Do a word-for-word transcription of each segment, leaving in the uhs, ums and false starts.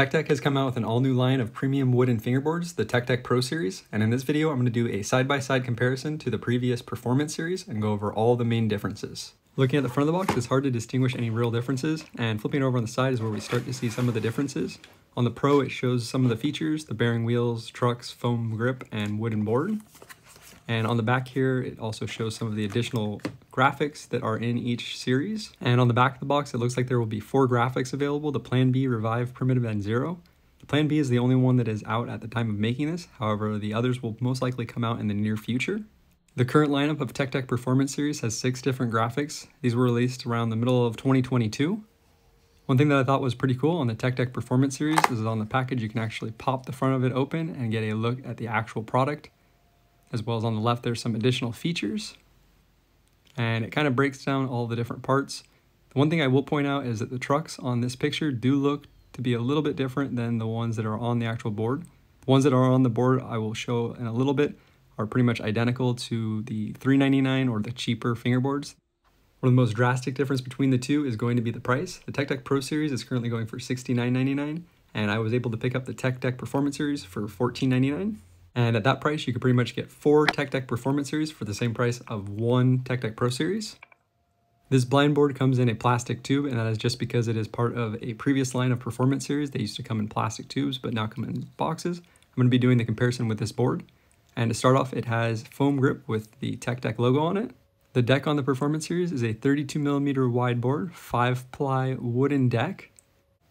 Tech Deck has come out with an all-new line of premium wooden fingerboards, the Tech Deck Pro Series, and in this video I'm going to do a side-by-side comparison to the previous Performance series and go over all the main differences. Looking at the front of the box, it's hard to distinguish any real differences, and flipping it over on the side is where we start to see some of the differences. On the Pro, it shows some of the features, the bearing wheels, trucks, foam grip, and wooden board. And on the back here, it also shows some of the additional graphics that are in each series. And on the back of the box, it looks like there will be four graphics available: the Plan B, Revive, Primitive, and Zero. The Plan B is the only one that is out at the time of making this. However, the others will most likely come out in the near future. The current lineup of Tech Deck Performance series has six different graphics. These were released around the middle of twenty twenty-two. One thing that I thought was pretty cool on the Tech Deck Performance series is on the package you can actually pop the front of it open and get a look at the actual product. As well as on the left, there's some additional features, and it kind of breaks down all the different parts. The one thing I will point out is that the trucks on this picture do look to be a little bit different than the ones that are on the actual board. The ones that are on the board, I will show in a little bit, are pretty much identical to the three ninety-nine or the cheaper fingerboards. One of the most drastic difference between the two is going to be the price. The Tech Deck Pro Series is currently going for sixty-nine ninety-nine, and I was able to pick up the Tech Deck Performance Series for fourteen ninety-nine. And at that price, you could pretty much get four Tech Deck Performance Series for the same price of one Tech Deck Pro Series. This blind board comes in a plastic tube, and that is just because it is part of a previous line of Performance Series. They used to come in plastic tubes, but now come in boxes. I'm going to be doing the comparison with this board. And to start off, it has foam grip with the Tech Deck logo on it. The deck on the Performance Series is a thirty-two millimeter wide board, five ply wooden deck.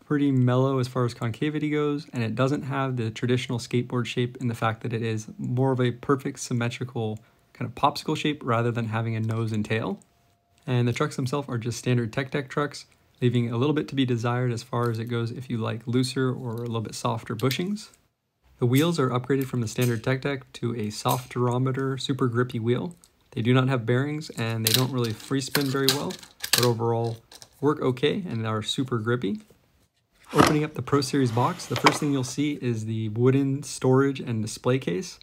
Pretty mellow as far as concavity goes, and it doesn't have the traditional skateboard shape in the fact that it is more of a perfect symmetrical kind of popsicle shape rather than having a nose and tail. And the trucks themselves are just standard Tech Deck trucks, leaving a little bit to be desired as far as it goes if you like looser or a little bit softer bushings. The wheels are upgraded from the standard Tech Deck to a softerometer super grippy wheel. They do not have bearings and they don't really free spin very well, but overall work okay and are super grippy. Opening up the Pro Series box, the first thing you'll see is the wooden storage and display case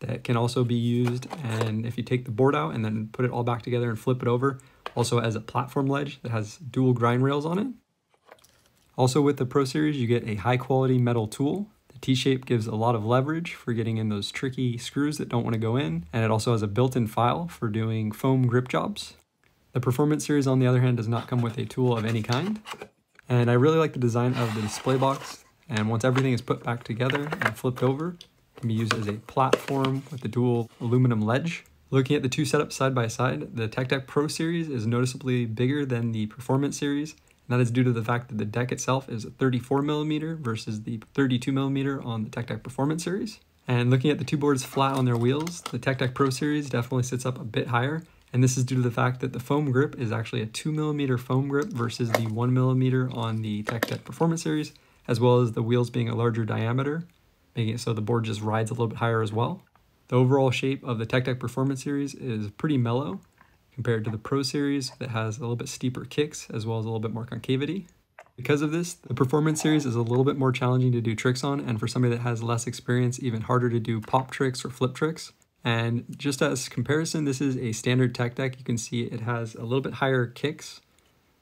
that can also be used, and if you take the board out and then put it all back together and flip it over, also as a platform ledge that has dual grind rails on it. Also with the Pro Series, you get a high quality metal tool. The T-shape gives a lot of leverage for getting in those tricky screws that don't want to go in, and it also has a built-in file for doing foam grip jobs. The Performance Series, on the other hand, does not come with a tool of any kind. And I really like the design of the display box, and once everything is put back together and flipped over, it can be used as a platform with the dual aluminum ledge. Looking at the two setups side by side, the Tech Deck Pro Series is noticeably bigger than the Performance Series, and that is due to the fact that the deck itself is thirty-four millimeter versus the thirty-two millimeter on the Tech Deck Performance Series. And looking at the two boards flat on their wheels, the Tech Deck Pro Series definitely sits up a bit higher. And this is due to the fact that the foam grip is actually a two millimeter foam grip versus the one millimeter on the Tech Deck Performance Series, as well as the wheels being a larger diameter, making it so the board just rides a little bit higher as well. The overall shape of the Tech Deck Performance Series is pretty mellow compared to the Pro Series that has a little bit steeper kicks as well as a little bit more concavity. Because of this, the Performance Series is a little bit more challenging to do tricks on, and for somebody that has less experience, even harder to do pop tricks or flip tricks. And just as comparison, this is a standard Tech Deck. You can see it has a little bit higher kicks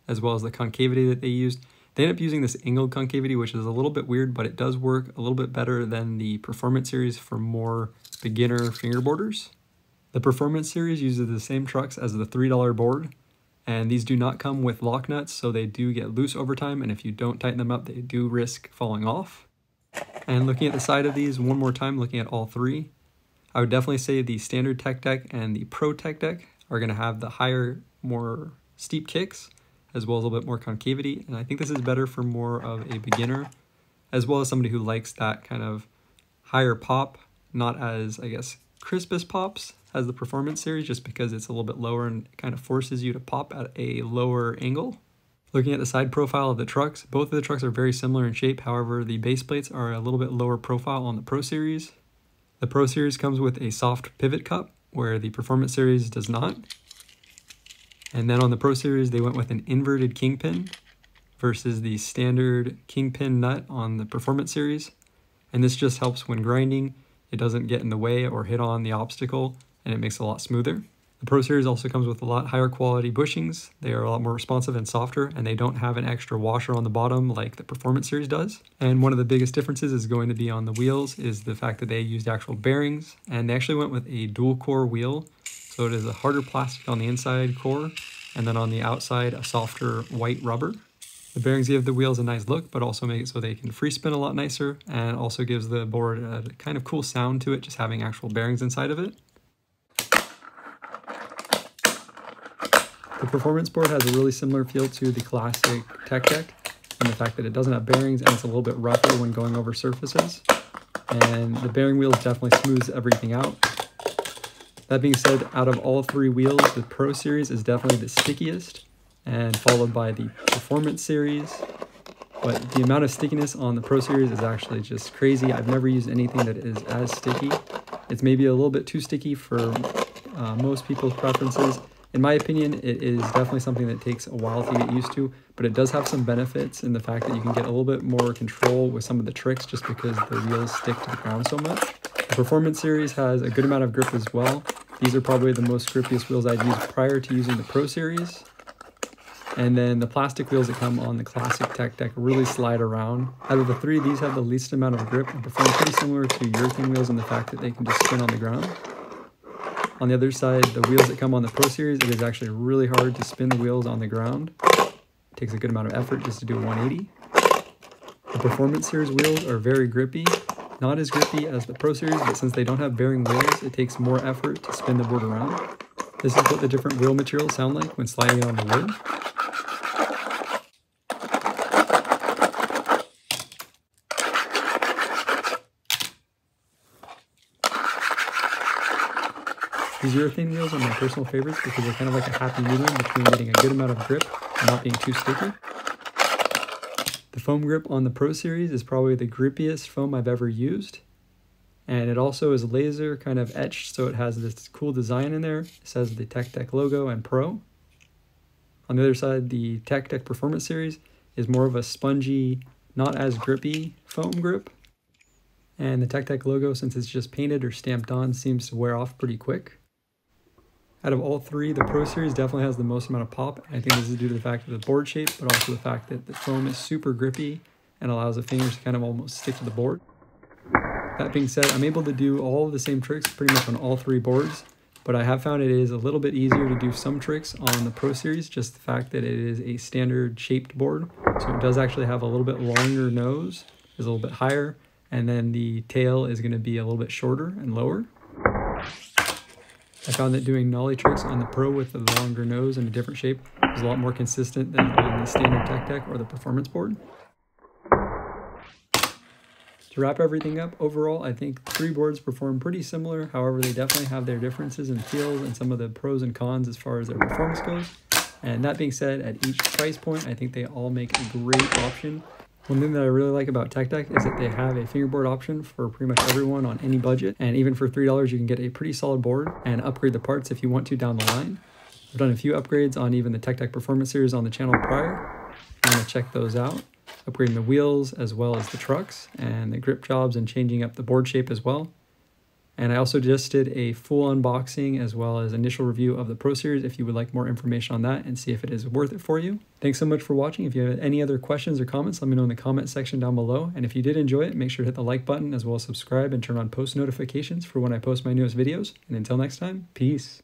as well as the concavity that they used. They end up using this angled concavity, which is a little bit weird, but it does work a little bit better than the Performance Series for more beginner fingerboarders. The Performance Series uses the same trucks as the three dollar board, and these do not come with lock nuts, so they do get loose over time, and if you don't tighten them up, they do risk falling off. And looking at the side of these one more time, looking at all three, I would definitely say the standard Tech Deck and the Pro Tech Deck are going to have the higher, more steep kicks, as well as a little bit more concavity. And I think this is better for more of a beginner, as well as somebody who likes that kind of higher pop, not as, I guess, crisp as pops as the Performance Series, just because it's a little bit lower and kind of forces you to pop at a lower angle. Looking at the side profile of the trucks, both of the trucks are very similar in shape. However, the base plates are a little bit lower profile on the Pro Series. The Pro Series comes with a soft pivot cup, where the Performance Series does not. And then on the Pro Series, they went with an inverted kingpin versus the standard kingpin nut on the Performance Series. And this just helps when grinding. It doesn't get in the way or hit on the obstacle, and it makes it a lot smoother. The Pro Series also comes with a lot higher quality bushings. They are a lot more responsive and softer, and they don't have an extra washer on the bottom like the Performance Series does. And one of the biggest differences is going to be on the wheels, is the fact that they used actual bearings, and they actually went with a dual core wheel. So it is a harder plastic on the inside core, and then on the outside a softer white rubber. The bearings give the wheels a nice look, but also make it so they can free spin a lot nicer, and also gives the board a kind of cool sound to it, just having actual bearings inside of it. The Performance board has a really similar feel to the classic Tech Deck, and the fact that it doesn't have bearings and it's a little bit rougher when going over surfaces. And the bearing wheels definitely smooths everything out. That being said, out of all three wheels, the Pro Series is definitely the stickiest, and followed by the Performance Series. But the amount of stickiness on the Pro Series is actually just crazy. I've never used anything that is as sticky. It's maybe a little bit too sticky for uh, most people's preferences. In my opinion, it is definitely something that takes a while to get used to, but it does have some benefits in the fact that you can get a little bit more control with some of the tricks just because the wheels stick to the ground so much. The Performance Series has a good amount of grip as well. These are probably the most grippiest wheels I've used prior to using the Pro Series. And then the plastic wheels that come on the classic Tech Deck really slide around. Out of the three, these have the least amount of grip and perform pretty similar to urethane wheels in the fact that they can just spin on the ground. On the other side, the wheels that come on the Pro Series, it is actually really hard to spin the wheels on the ground. It takes a good amount of effort just to do a one eighty. The Performance Series wheels are very grippy. Not as grippy as the Pro Series, but since they don't have bearing wheels, it takes more effort to spin the board around. This is what the different wheel materials sound like when sliding it on the wood. These urethane wheels are my personal favorites because they're kind of like a happy medium between getting a good amount of grip and not being too sticky. The foam grip on the Pro Series is probably the grippiest foam I've ever used. And it also is laser kind of etched, so it has this cool design in there. It says the Tech Deck logo and Pro. On the other side, the Tech Deck Performance Series is more of a spongy, not as grippy foam grip. And the Tech Deck logo, since it's just painted or stamped on, seems to wear off pretty quick. Out of all three, the Pro Series definitely has the most amount of pop. I think this is due to the fact of the board shape, but also the fact that the foam is super grippy and allows the fingers to kind of almost stick to the board. That being said, I'm able to do all of the same tricks pretty much on all three boards, but I have found it is a little bit easier to do some tricks on the Pro Series, just the fact that it is a standard shaped board. So it does actually have a little bit longer nose, is a little bit higher, and then the tail is going to be a little bit shorter and lower. I found that doing nollie tricks on the Pro with the longer nose and a different shape is a lot more consistent than on the standard Tech Deck or the Performance board. To wrap everything up, overall I think three boards perform pretty similar, however they definitely have their differences in feels and some of the pros and cons as far as their performance goes. And that being said, at each price point I think they all make a great option. One thing that I really like about Tech Deck is that they have a fingerboard option for pretty much everyone on any budget, and even for three dollars you can get a pretty solid board and upgrade the parts if you want to down the line. I've done a few upgrades on even the Tech Deck Performance Series on the channel prior. I'm going to check those out, upgrading the wheels as well as the trucks and the grip jobs and changing up the board shape as well. And I also just did a full unboxing as well as initial review of the Pro Series if you would like more information on that and see if it is worth it for you. Thanks so much for watching. If you have any other questions or comments, let me know in the comment section down below. And if you did enjoy it, make sure to hit the like button as well as subscribe and turn on post notifications for when I post my newest videos. And until next time, peace.